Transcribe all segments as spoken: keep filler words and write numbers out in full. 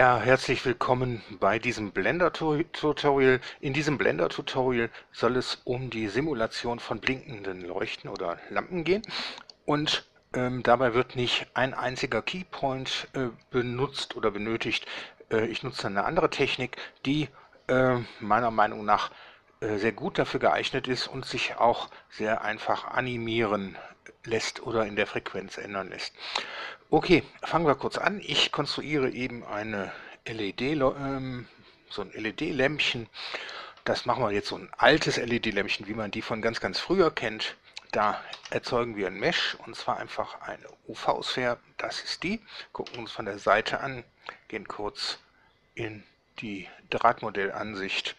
Ja, herzlich willkommen bei diesem Blender-Tutorial. In diesem Blender-Tutorial soll es um die Simulation von blinkenden Leuchten oder Lampen gehen. Und ähm, dabei wird nicht ein einziger Keypoint äh, benutzt oder benötigt. Äh, ich nutze eine andere Technik, die äh, meiner Meinung nach äh, sehr gut dafür geeignet ist und sich auch sehr einfach animieren lässt oder in der Frequenz ändern lässt. Okay, fangen wir kurz an. Ich konstruiere eben eine L E D, ähm, so ein L E D-Lämpchen. Das machen wir jetzt, so ein altes L E D-Lämpchen, wie man die von ganz, ganz früher kennt. Da erzeugen wir ein Mesh, und zwar einfach eine U V-Sphäre. Das ist die. Gucken uns von der Seite an, gehen kurz in die Drahtmodellansicht,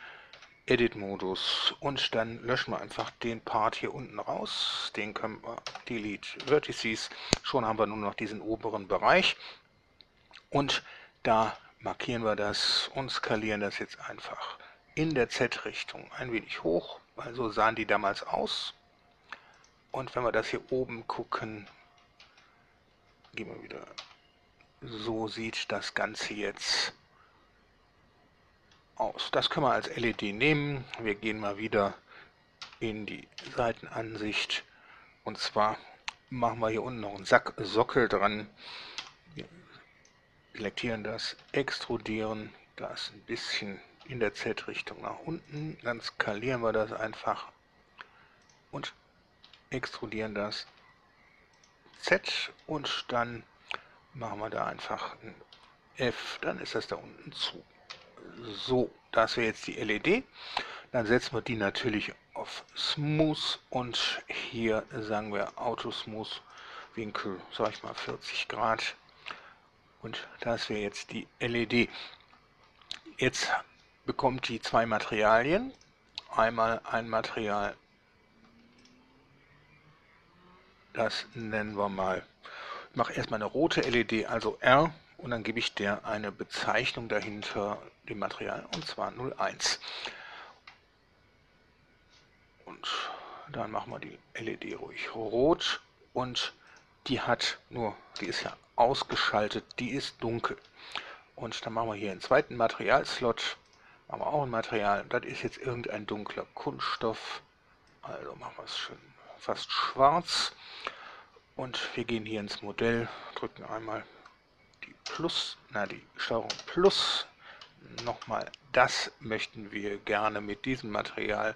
Edit-Modus, und dann löschen wir einfach den Part hier unten raus. Den können wir Delete Vertices. Schon haben wir nur noch diesen oberen Bereich. Und da markieren wir das und skalieren das jetzt einfach in der Z-Richtung ein wenig hoch, weil so sahen die damals aus. Und wenn wir das hier oben gucken, gehen wir wieder. So sieht das Ganze jetzt aus. Das können wir als L E D nehmen. Wir gehen mal wieder in die Seitenansicht, und zwar machen wir hier unten noch einen Sack Sockel dran. Wir selektieren das, extrudieren das ein bisschen in der Z-Richtung nach unten, dann skalieren wir das einfach und extrudieren das Z, und dann machen wir da einfach ein F, dann ist das da unten zu. So, das wäre jetzt die L E D. Dann setzen wir die natürlich auf Smooth, und hier sagen wir Autosmooth, Winkel, sage ich mal vierzig Grad. Und das wäre jetzt die L E D. Jetzt bekommt die zwei Materialien. Einmal ein Material, das nennen wir mal, ich mache erstmal eine rote L E D, also R. Und dann gebe ich der eine Bezeichnung dahinter, dem Material, und zwar null eins. Und dann machen wir die L E D ruhig rot. Und die hat nur, die ist ja ausgeschaltet, die ist dunkel. Und dann machen wir hier einen zweiten Materialslot. Machen wir auch ein Material. Das ist jetzt irgendein dunkler Kunststoff. Also machen wir es schön fast schwarz. Und wir gehen hier ins Modell, drücken einmal Plus, na die Steuerung Plus, nochmal, das möchten wir gerne mit diesem Material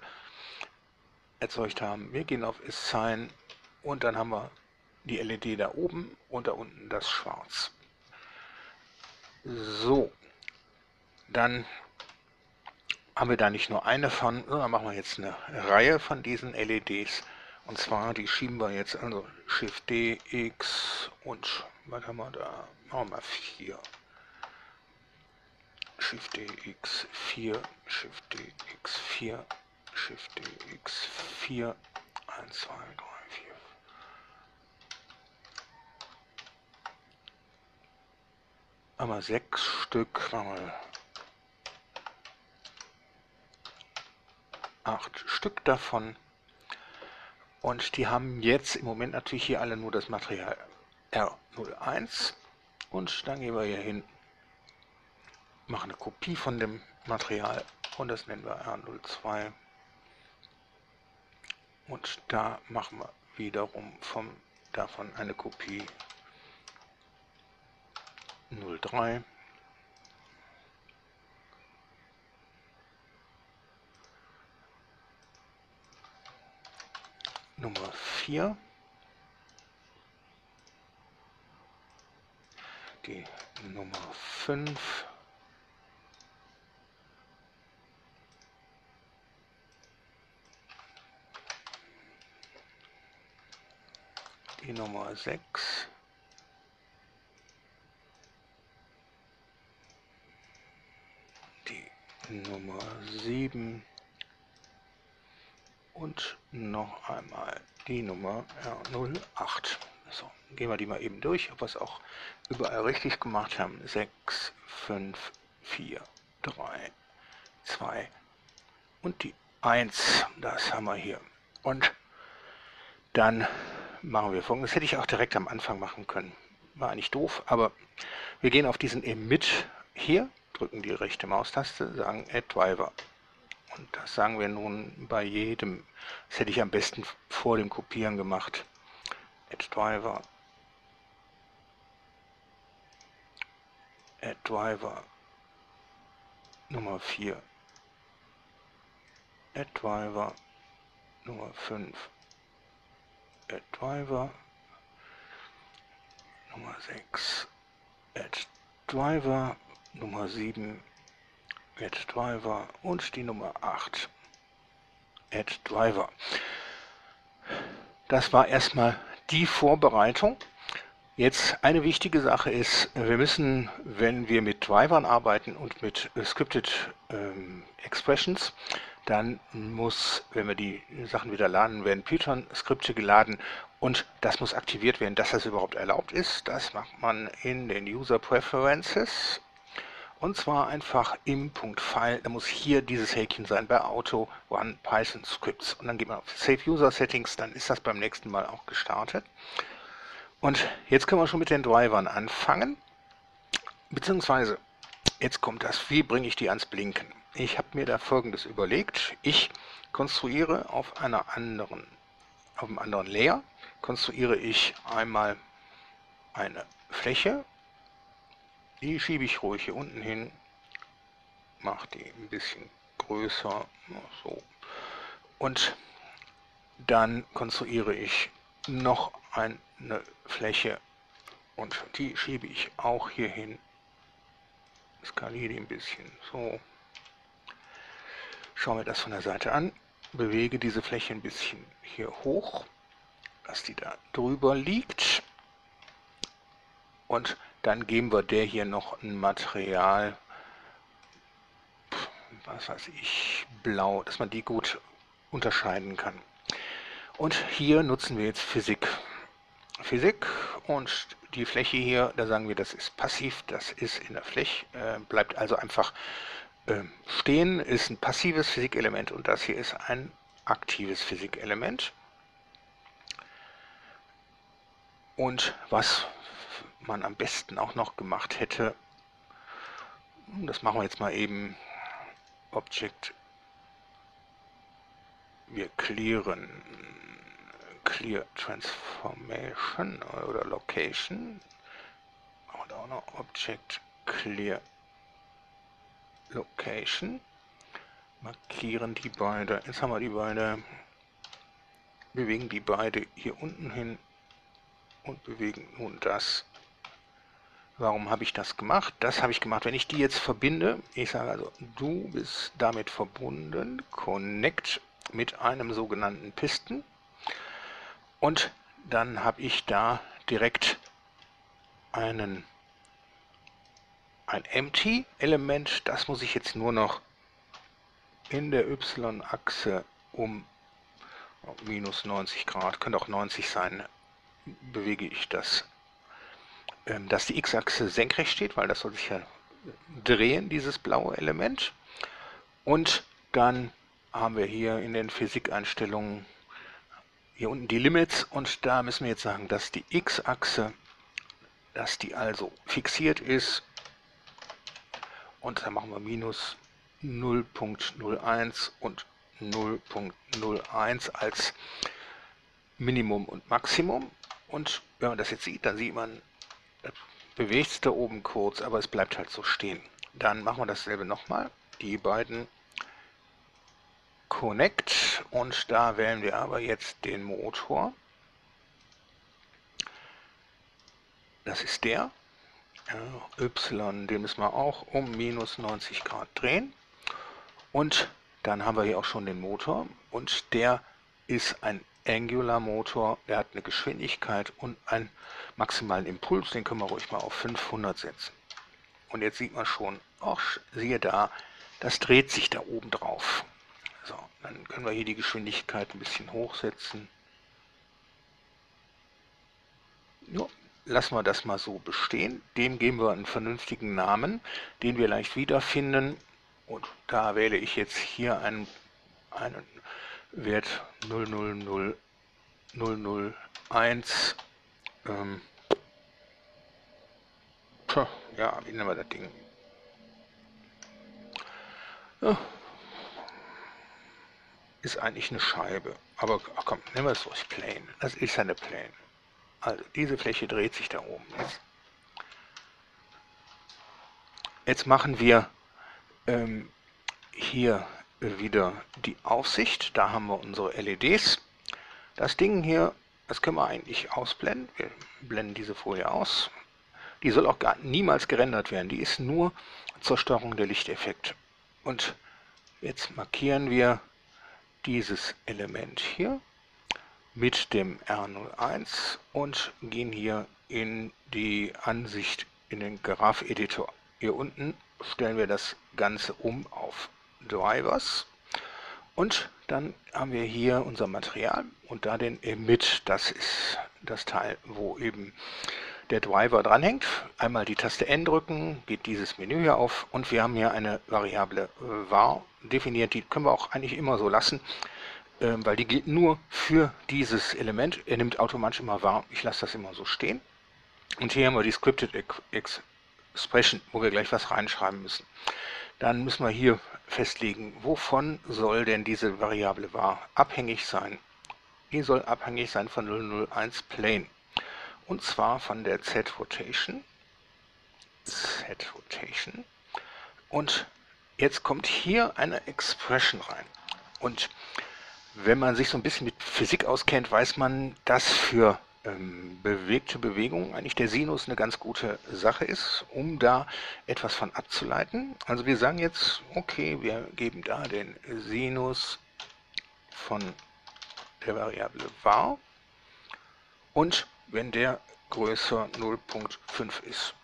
erzeugt haben. Wir gehen auf Assign, und dann haben wir die L E D da oben und da unten das Schwarz. So, dann haben wir da nicht nur eine von, sondern machen wir jetzt eine Reihe von diesen L E Ds. Und zwar, die schieben wir jetzt, also Shift D, X, und was haben wir da? Machen wir mal vier. Shift D, X, vier, Shift D, X, vier, Shift D, X, vier, eins, zwei, drei, vier. Einmal sechs Stück, machen wir acht Stück davon. Und die haben jetzt im Moment natürlich hier alle nur das Material R null eins. Und dann gehen wir hier hin, machen eine Kopie von dem Material, und das nennen wir R null zwei. Und da machen wir wiederum vom, davon eine Kopie null drei. Nummer vier, die Nummer fünf, die Nummer sechs, die Nummer sieben, und noch einmal die Nummer R null acht. So, gehen wir die mal eben durch, ob wir es auch überall richtig gemacht haben. sechs, fünf, vier, drei, zwei und die eins. Das haben wir hier. Und dann machen wir folgendes. Das hätte ich auch direkt am Anfang machen können. War eigentlich doof, aber wir gehen auf diesen Emit hier, drücken die rechte Maustaste, sagen Add Driver. Und das sagen wir nun bei jedem. Das hätte ich am besten vor dem Kopieren gemacht. Add Driver. Add Driver. Nummer vier. Add Driver. Nummer fünf. Add Driver. Nummer sechs. Add Driver. Nummer sieben. Add Driver und die Nummer acht. Add Driver. Das war erstmal die Vorbereitung. Jetzt eine wichtige Sache ist, wir müssen, wenn wir mit Drivern arbeiten und mit Scripted ähm, Expressions, dann muss, wenn wir die Sachen wieder laden, werden Python-Skripte geladen und das muss aktiviert werden, dass das überhaupt erlaubt ist. Das macht man in den User Preferences. Und zwar einfach im Punkt File, da muss hier dieses Häkchen sein, bei Auto, Run, Python, Scripts. Und dann geht man auf Save User Settings, dann ist das beim nächsten Mal auch gestartet. Und jetzt können wir schon mit den Drivern anfangen. Beziehungsweise, jetzt kommt das, wie bringe ich die ans Blinken? Ich habe mir da Folgendes überlegt. Ich konstruiere auf einer anderen, auf einem anderen Layer, konstruiere ich einmal eine Fläche. Die schiebe ich ruhig hier unten hin, mache die ein bisschen größer, so. Und dann konstruiere ich noch eine Fläche und die schiebe ich auch hier hin, skaliere die ein bisschen, so. Schauen wir das von der Seite an, bewege diese Fläche ein bisschen hier hoch, dass die da drüber liegt und dann geben wir der hier noch ein Material, was weiß ich, blau, dass man die gut unterscheiden kann. Und hier nutzen wir jetzt Physik. Physik und die Fläche hier, da sagen wir, das ist passiv, das ist in der Fläche, äh, bleibt also einfach äh, stehen, ist ein passives Physikelement und das hier ist ein aktives Physikelement. Und was man am besten auch noch gemacht hätte, das machen wir jetzt mal eben, Object, wir clearen, clear transformation oder location, machen wir auch noch Object, clear location, markieren die beide, jetzt haben wir die beide, bewegen die beide hier unten hin und bewegen nun das. Warum habe ich das gemacht? Das habe ich gemacht, wenn ich die jetzt verbinde. Ich sage also, du bist damit verbunden, Connect mit einem sogenannten Piston. Und dann habe ich da direkt einen, ein Empty-Element. Das muss ich jetzt nur noch in der Y-Achse um minus neunzig Grad, könnte auch neunzig sein, bewege ich das, dass die X-Achse senkrecht steht, weil das soll sich ja drehen, dieses blaue Element. Und dann haben wir hier in den Physikeinstellungen hier unten die Limits und da müssen wir jetzt sagen, dass die X-Achse, dass die also fixiert ist und dann machen wir minus null Komma null eins und null Komma null eins als Minimum und Maximum und wenn man das jetzt sieht, dann sieht man, bewegt es da oben kurz, aber es bleibt halt so stehen. Dann machen wir dasselbe nochmal. Die beiden Connect und da wählen wir aber jetzt den Motor. Das ist der. Y, den müssen wir auch um minus neunzig Grad drehen. Und dann haben wir hier auch schon den Motor und der ist ein Angular-Motor, der hat eine Geschwindigkeit und einen maximalen Impuls, den können wir ruhig mal auf fünfhundert setzen. Und jetzt sieht man schon, ach, siehe da, das dreht sich da oben drauf. So, dann können wir hier die Geschwindigkeit ein bisschen hochsetzen. Jo, lassen wir das mal so bestehen. Dem geben wir einen vernünftigen Namen, den wir leicht wiederfinden. Und da wähle ich jetzt hier einen, einen Wert null Komma null null null null eins. Ähm, tja, ja, wie nennen wir das Ding? Ja. Ist eigentlich eine Scheibe. Aber ach komm, nehmen wir es durch. Plane. Das ist eine Plane. Also diese Fläche dreht sich da oben. Jetzt, jetzt machen wir ähm, hier wieder die Aufsicht. Da haben wir unsere L E Ds. Das Ding hier, das können wir eigentlich ausblenden. Wir blenden diese Folie aus. Die soll auch gar niemals gerendert werden. Die ist nur zur Steuerung der Lichteffekte. Und jetzt markieren wir dieses Element hier mit dem R null eins und gehen hier in die Ansicht, in den Graph-Editor. Hier unten stellen wir das Ganze um auf Drivers und dann haben wir hier unser Material und da den Emit, das ist das Teil, wo eben der Driver dranhängt. Einmal die Taste N drücken, geht dieses Menü hier auf und wir haben hier eine Variable var definiert, die können wir auch eigentlich immer so lassen, weil die gilt nur für dieses Element. Er nimmt automatisch immer var, ich lasse das immer so stehen. Und hier haben wir die Scripted Expression, wo wir gleich was reinschreiben müssen. Dann müssen wir hier festlegen, wovon soll denn diese Variable var abhängig sein. Die soll abhängig sein von null null eins Plane. Und zwar von der Z-Rotation. Z-Rotation. Und jetzt kommt hier eine Expression rein. Und wenn man sich so ein bisschen mit Physik auskennt, weiß man, dass für ähm, bewegte Bewegungen eigentlich der Sinus eine ganz gute Sache ist, um da etwas von abzuleiten. Also wir sagen jetzt, okay, wir geben da den Sinus von der Variable var und wenn der größer null Komma fünf ist,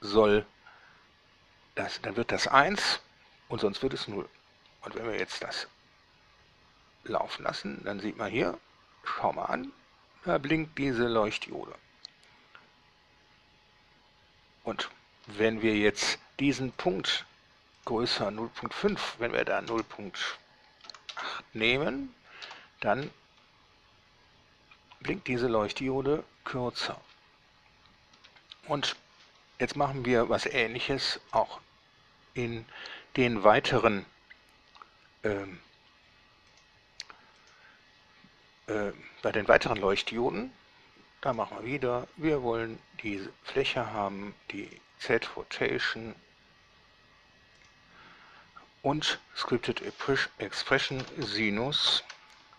soll das, dann wird das eins und sonst wird es null. Und wenn wir jetzt das laufen lassen, dann sieht man hier, schau mal an, da blinkt diese Leuchtdiode. Und wenn wir jetzt diesen Punkt größer null Komma fünf, wenn wir da null Komma acht nehmen, dann blinkt diese Leuchtdiode kürzer. Und jetzt machen wir was Ähnliches auch in den weiteren ähm, äh, bei den weiteren Leuchtdioden. Da machen wir wieder, wir wollen diese Fläche haben, die Z-Rotation und Scripted Expression Sinus.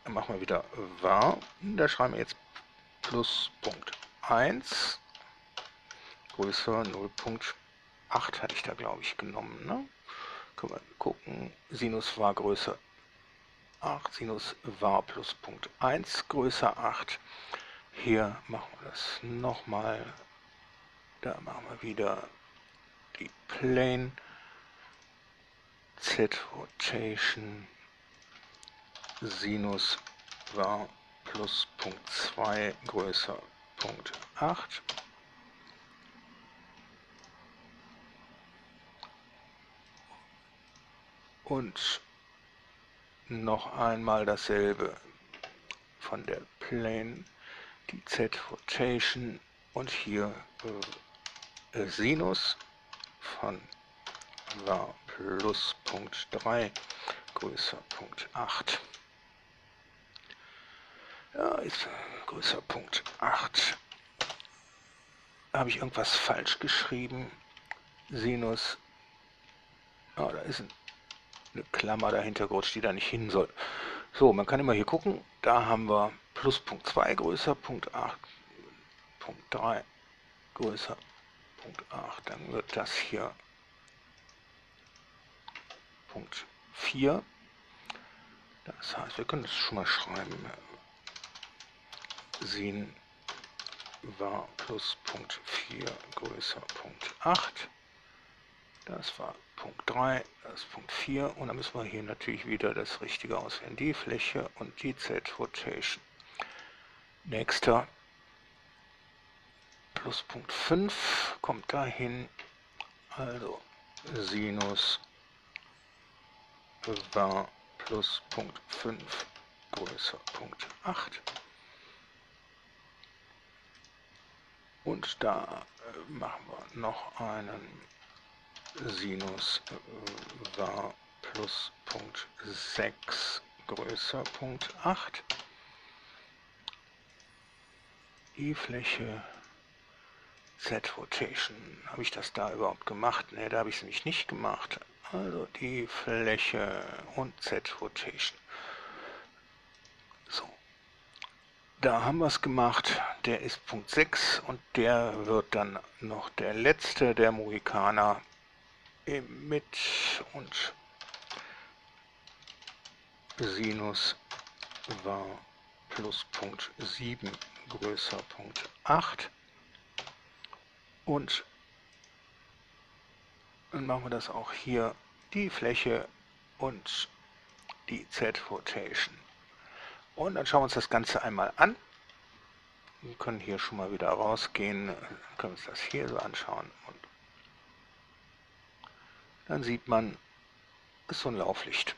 Dann machen wir wieder var, da schreiben wir jetzt plus Punkt eins, größer null Komma acht hatte ich da glaube ich genommen, ne? Können wir gucken, Sinus var größer acht, Sinus var plus Punkt eins größer acht, hier machen wir das nochmal, da machen wir wieder die Plane, Z-Rotation, Sinus var plus Punkt zwei größer Punkt acht. Und noch einmal dasselbe von der Plane, die Z-Rotation und hier äh, Sinus von var plus Punkt drei größer Punkt acht. Ja, ist größer Punkt acht. Habe ich irgendwas falsch geschrieben? Sinus. Ah, da ist eine Klammer dahinter gerutscht, die da nicht hin soll. So, man kann immer hier gucken. Da haben wir plus Punkt zwei größer Punkt acht. Punkt drei größer Punkt acht. Dann wird das hier Punkt vier. Das heißt, wir können das schon mal schreiben. Sin var plus Punkt vier größer Punkt acht. Das war Punkt drei, das ist Punkt vier. Und dann müssen wir hier natürlich wieder das Richtige auswählen. Die Fläche und die Z-Rotation. Nächster. plus Punkt fünf kommt dahin. Also Sinus var plus Punkt fünf größer Punkt acht. Und da machen wir noch einen Sinus war plus Punkt sechs größer Punkt acht. Die Fläche Z-Rotation. Habe ich das da überhaupt gemacht? Ne, da habe ich es nämlich nicht gemacht. Also die Fläche und Z-Rotation. So. Da haben wir es gemacht. Der ist Punkt sechs und der wird dann noch der letzte, der Mohikaner, mit und Sinus war plus Punkt sieben größer Punkt acht. Und dann machen wir das auch hier, die Fläche und die Z-Rotation. Und dann schauen wir uns das Ganze einmal an. Wir können hier schon mal wieder rausgehen, können uns das hier so anschauen. Und dann sieht man, ist so ein Lauflicht.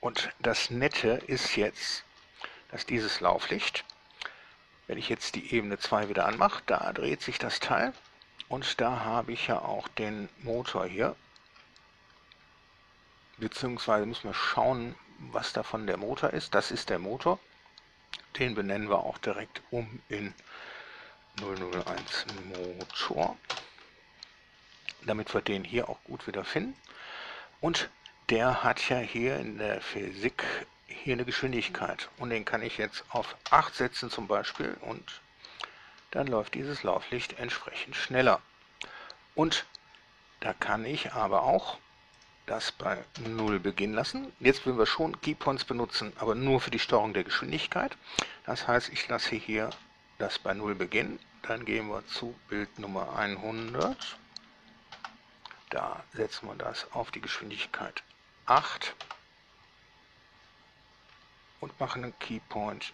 Und das Nette ist jetzt, dass dieses Lauflicht, wenn ich jetzt die Ebene zwei wieder anmache, da dreht sich das Teil und da habe ich ja auch den Motor hier. Beziehungsweise müssen wir schauen, was davon der Motor ist. Das ist der Motor. Den benennen wir auch direkt um in null null eins Motor, damit wir den hier auch gut wieder finden. Und der hat ja hier in der Physik hier eine Geschwindigkeit und den kann ich jetzt auf acht setzen zum Beispiel und dann läuft dieses Lauflicht entsprechend schneller. Und da kann ich aber auch das bei null beginnen lassen. Jetzt würden wir schon Keypoints benutzen, aber nur für die Steuerung der Geschwindigkeit. Das heißt, ich lasse hier das bei null beginnen. Dann gehen wir zu Bild Nummer hundert. Da setzen wir das auf die Geschwindigkeit acht. Und machen einen Keypoint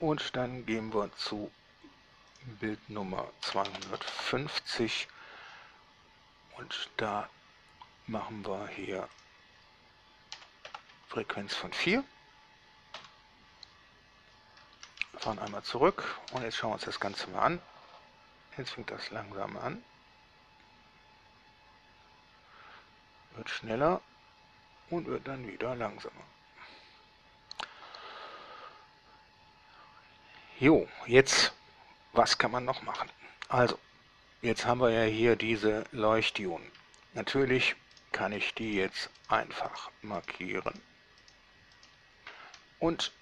und dann gehen wir zu Bild Nummer zweihundertfünfzig und da machen wir hier Frequenz von vier. Wir fahren einmal zurück und jetzt schauen wir uns das Ganze mal an. Jetzt fängt das langsam an, wird schneller und wird dann wieder langsamer. Jo, jetzt, was kann man noch machen? Also, jetzt haben wir ja hier diese Leuchtdioden. Natürlich kann ich die jetzt einfach markieren und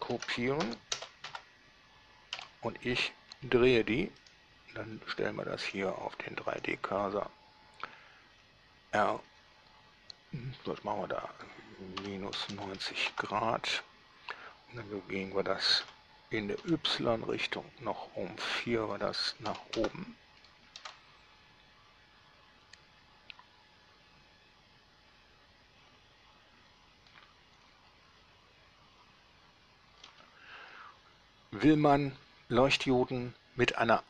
kopieren und ich drehe die. Dann stellen wir das hier auf den drei D-Cursor. R, was machen wir da? Minus neunzig Grad. Und dann gehen wir das in der Y-Richtung noch um vier war das nach oben. Will man Leuchtdioden mit einer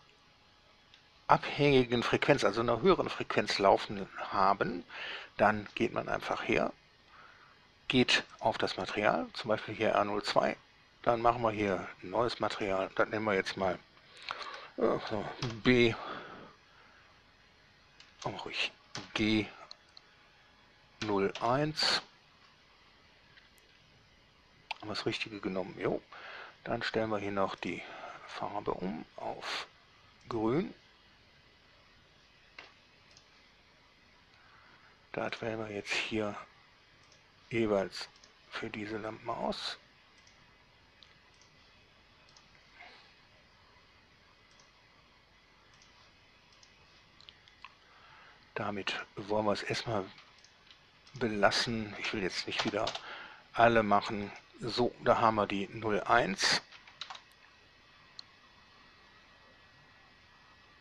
abhängigen Frequenz, also einer höheren Frequenz laufen haben, dann geht man einfach her, geht auf das Material, zum Beispiel hier R null zwei, dann machen wir hier ein neues Material. Dann nehmen wir jetzt mal B, auch ruhig G null eins. Haben wir das Richtige genommen? Jo. Dann stellen wir hier noch die Farbe um auf grün. Da wählen wir jetzt hier jeweils für diese Lampen aus. Damit wollen wir es erstmal belassen. Ich will jetzt nicht wieder alle machen. So, da haben wir die null eins.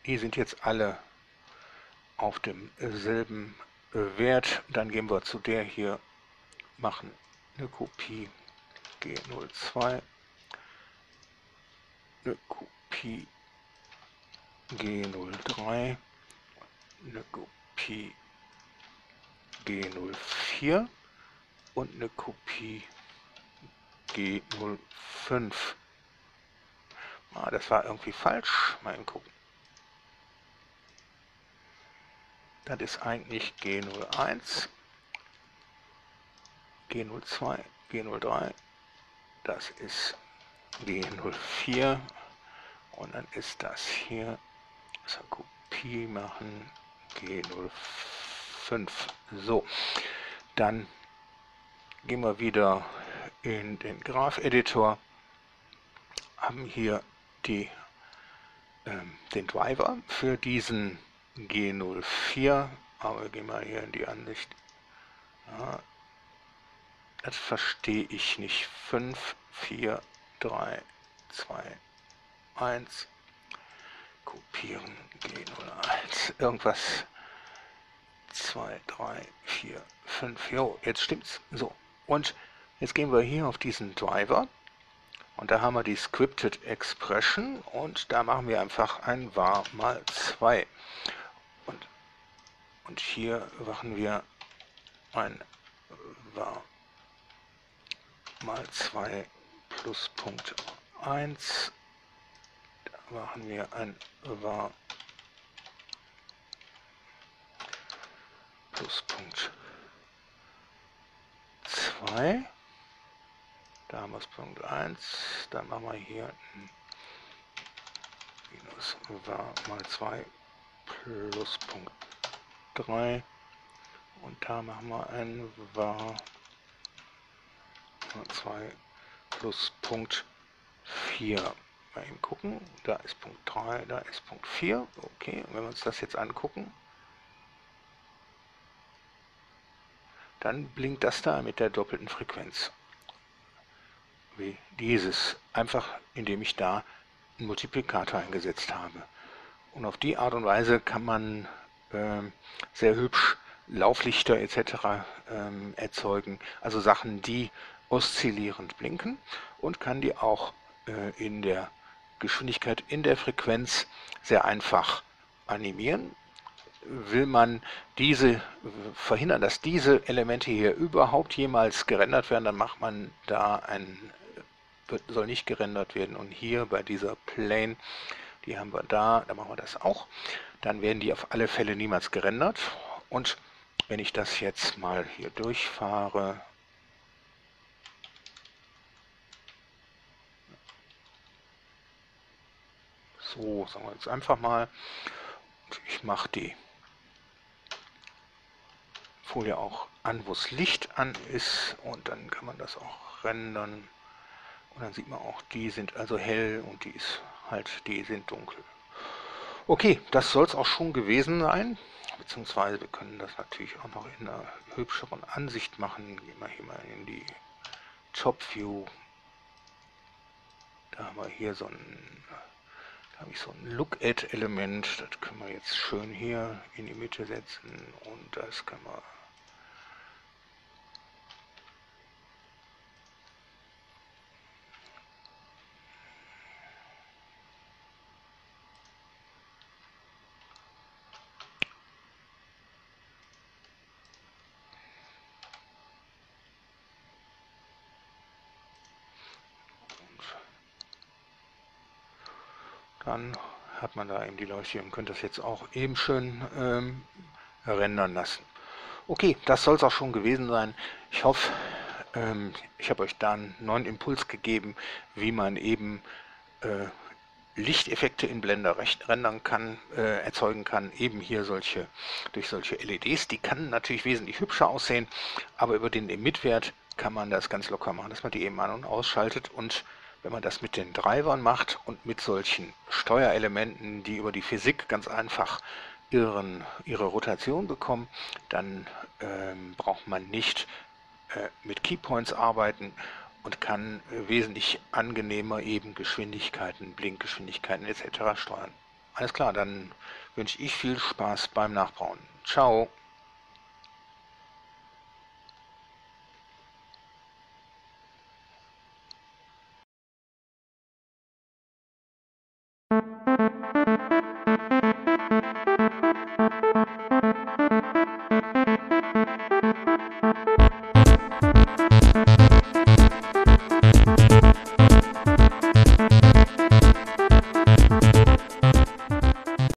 Die sind jetzt alle auf demselben Wert. Dann gehen wir zu der hier, machen eine Kopie G null zwei, eine Kopie G null drei, eine Kopie G null vier und eine Kopie G null fünf. Ah, das war irgendwie falsch. Mal gucken. Das ist eigentlich G null eins, G null zwei, G null drei, das ist G null vier und dann ist das hier, also Kopie machen, G null fünf. So, dann gehen wir wieder in den Graph-Editor, haben hier die, äh, den Driver für diesen G null vier, aber gehen wir hier in die Ansicht. Ja, das verstehe ich nicht. fünf, vier, drei, zwei, eins. Kopieren G null eins. Irgendwas. zwei, drei, vier, fünf. Jo, jetzt stimmt's. So. Und jetzt gehen wir hier auf diesen Driver. Und da haben wir die Scripted Expression. Und da machen wir einfach ein var mal zwei. Und, und hier machen wir ein var mal zwei plus Punkt eins. Da machen wir ein var plus Punkt zwei. Da haben wir das Punkt eins. Dann machen wir hier minus var mal zwei plus Punkt drei. Und da machen wir ein var zwei plus Punkt vier. Mal eben gucken, da ist Punkt drei, da ist Punkt vier. Okay, und wenn wir uns das jetzt angucken, dann blinkt das da mit der doppelten Frequenz. Wie dieses. Einfach indem ich da einen Multiplikator eingesetzt habe. Und auf die Art und Weise kann man äh, sehr hübsch Lauflichter et cetera äh, erzeugen. Also Sachen, die oszillierend blinken, und kann die auch äh, in der Geschwindigkeit, in der Frequenz sehr einfach animieren. Will man diese verhindern, dass diese Elemente hier überhaupt jemals gerendert werden, dann macht man da ein, soll nicht gerendert werden, und hier bei dieser Plane, die haben wir da, da machen wir das auch. Dann werden die auf alle Fälle niemals gerendert. Und wenn ich das jetzt mal hier durchfahre, so, sagen wir jetzt einfach mal, ich mache die Folie auch an, wo das Licht an ist, und dann kann man das auch rendern. Und dann sieht man auch, die sind also hell und die ist halt, die sind dunkel. Okay, das soll es auch schon gewesen sein, beziehungsweise wir können das natürlich auch noch in einer hübscheren Ansicht machen. Gehen wir hier mal in die Top View. Da haben wir hier so ein, da habe ich so ein Look-at-Element, das können wir jetzt schön hier in die Mitte setzen, und das können wir dann hat man da eben die Leuchte und könnte das jetzt auch eben schön ähm, rendern lassen. Okay, das soll es auch schon gewesen sein. Ich hoffe, ähm, ich habe euch da einen neuen Impuls gegeben, wie man eben äh, Lichteffekte in Blender recht rendern kann, äh, erzeugen kann, eben hier solche, durch solche L E Ds. Die kann natürlich wesentlich hübscher aussehen, aber über den Emittwert kann man das ganz locker machen, dass man die eben an- und ausschaltet. Und wenn man das mit den Treibern macht und mit solchen Steuerelementen, die über die Physik ganz einfach ihren, ihre Rotation bekommen, dann ähm, braucht man nicht äh, mit Keypoints arbeiten und kann äh, wesentlich angenehmer eben Geschwindigkeiten, Blinkgeschwindigkeiten et cetera steuern. Alles klar, dann wünsche ich viel Spaß beim Nachbauen. Ciao!